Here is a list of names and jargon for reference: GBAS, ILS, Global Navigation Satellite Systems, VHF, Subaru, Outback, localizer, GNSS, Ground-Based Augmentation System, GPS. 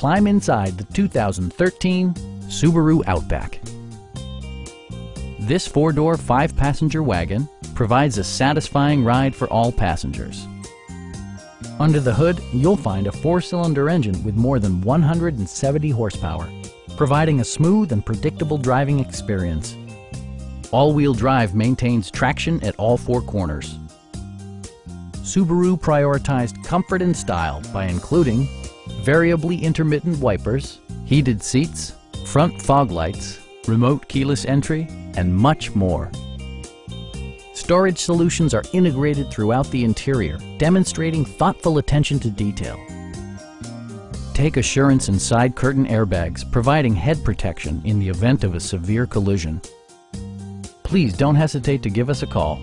Climb inside the 2013 Subaru Outback. This four-door, five-passenger wagon provides a satisfying ride for all passengers. Under the hood, you'll find a four-cylinder engine with more than 170 horsepower, providing a smooth and predictable driving experience. All-wheel drive maintains traction at all four corners. Subaru prioritized comfort and style by including variably intermittent wipers, heated seats, front fog lights, remote keyless entry, and much more. Storage solutions are integrated throughout the interior, demonstrating thoughtful attention to detail. Take assurance in side curtain airbags, providing head protection in the event of a severe collision. Please don't hesitate to give us a call.